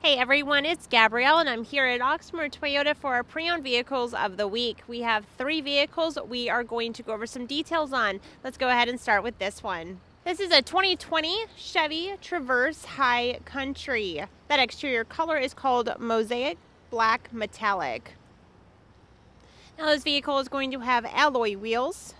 Hey everyone, it's Gabrielle and I'm here at Oxmoor Toyota for our pre-owned vehicles of the week. We have 3 vehicles we are going to go over some details on. Let's go ahead and start with this one. This is a 2020 Chevy Traverse High Country. That exterior color is called Mosaic Black Metallic. Now this vehicle is going to have alloy wheels.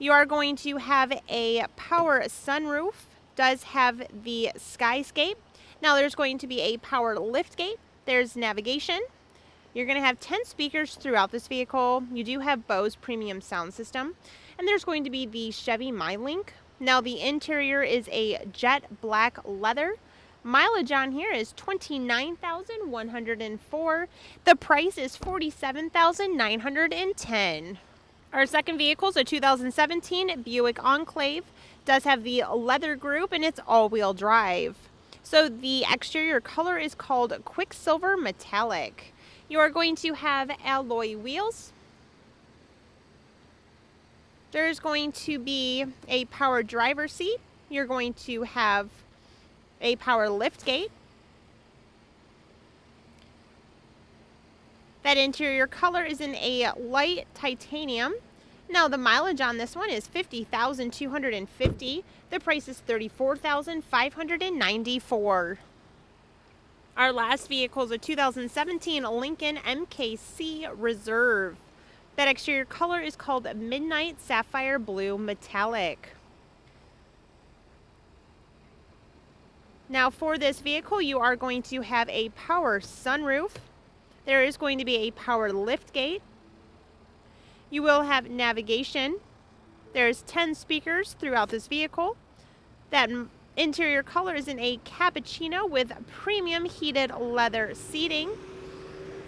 You are going to have a power sunroof. Does have the skyscape. Now there's going to be a power lift gate. There's navigation. You're going to have 10 speakers throughout this vehicle. You do have Bose premium sound system. And there's going to be the Chevy MyLink. Now the interior is a jet black leather. Mileage on here is 29,104. The price is $47,910. Our second vehicle is a 2017 Buick Enclave. Does have the leather group and it's all-wheel drive. So the exterior color is called Quicksilver Metallic. You are going to have alloy wheels. There's going to be a power driver's seat. You're going to have a power lift gate. That interior color is in a light titanium. Now the mileage on this one is 50,250. The price is 34,594. Our last vehicle is a 2017 Lincoln MKC Reserve. That exterior color is called Midnight Sapphire Blue Metallic. Now for this vehicle, you are going to have a power sunroof. There is going to be a power lift gate. You will have navigation. There's 10 speakers throughout this vehicle. That interior color is in a cappuccino with premium heated leather seating.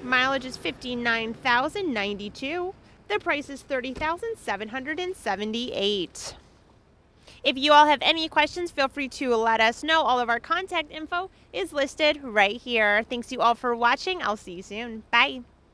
Mileage is 59,092. The price is 30,778. If you all have any questions, feel free to let us know. All of our contact info is listed right here. Thanks you all for watching. I'll see you soon. Bye.